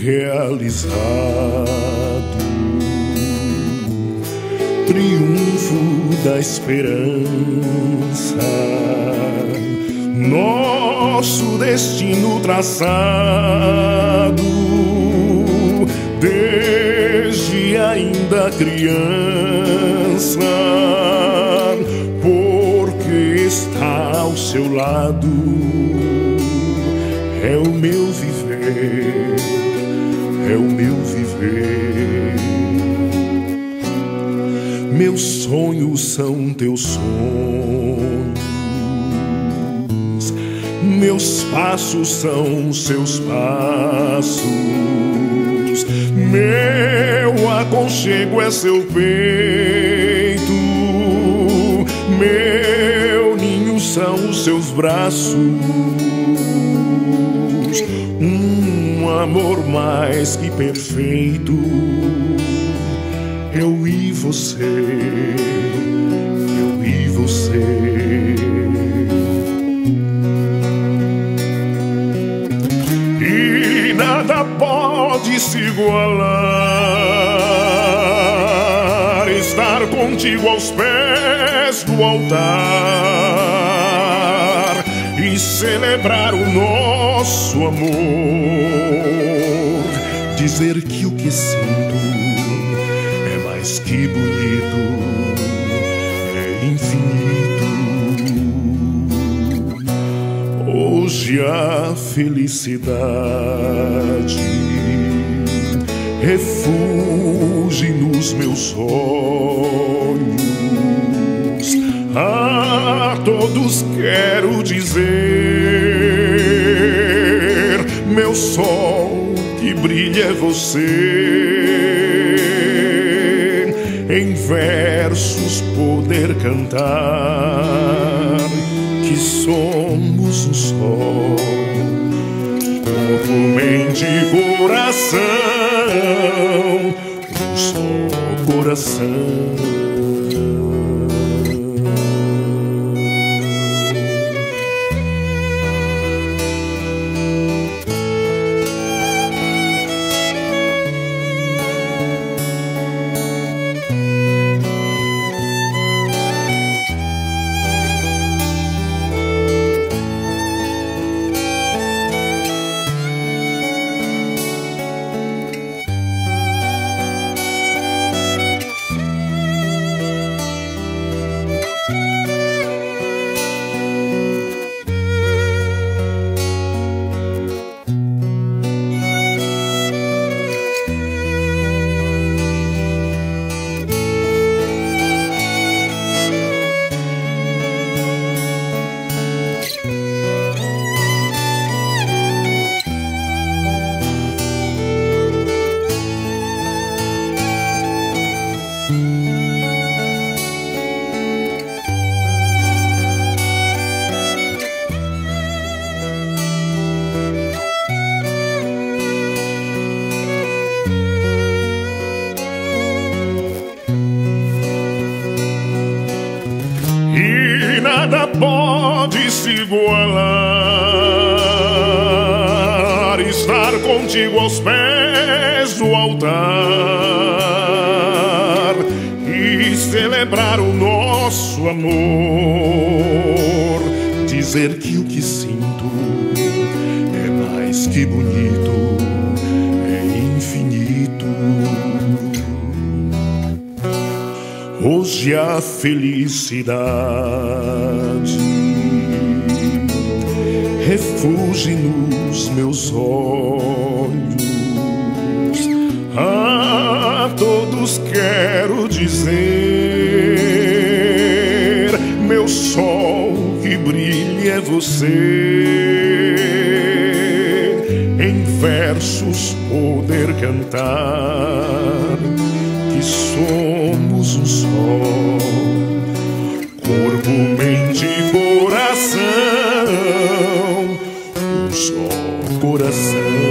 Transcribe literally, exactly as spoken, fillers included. realizado, triunfo da esperança, nosso destino traçado desde ainda criança, porque está ao seu lado é o meu viver, é o meu viver. Meus sonhos são teus sonhos, meus passos são seus passos, meu aconchego é seu peito, meu ninho são os seus braços. Um amor mais que perfeito, eu e você, eu e você. E nada pode se igualar, estar contigo aos pés do altar e celebrar o nosso amor, dizer que o que sinto mas que bonito, é infinito. Hoje a felicidade refugia nos meus olhos. A todos quero dizer: meu sol que brilha é você. Em versos poder cantar que somos um sol, como mente e coração, um só coração. Nada pode se igualar, estar contigo aos pés do altar e celebrar o nosso amor, dizer que o que sinto é mais que bonito, é infinito. Hoje a felicidade refugia nos meus olhos. A todos quero dizer: meu sol que brilha é você. Em versos poder cantar que somos um sol, corpo, mente e coração, um só coração.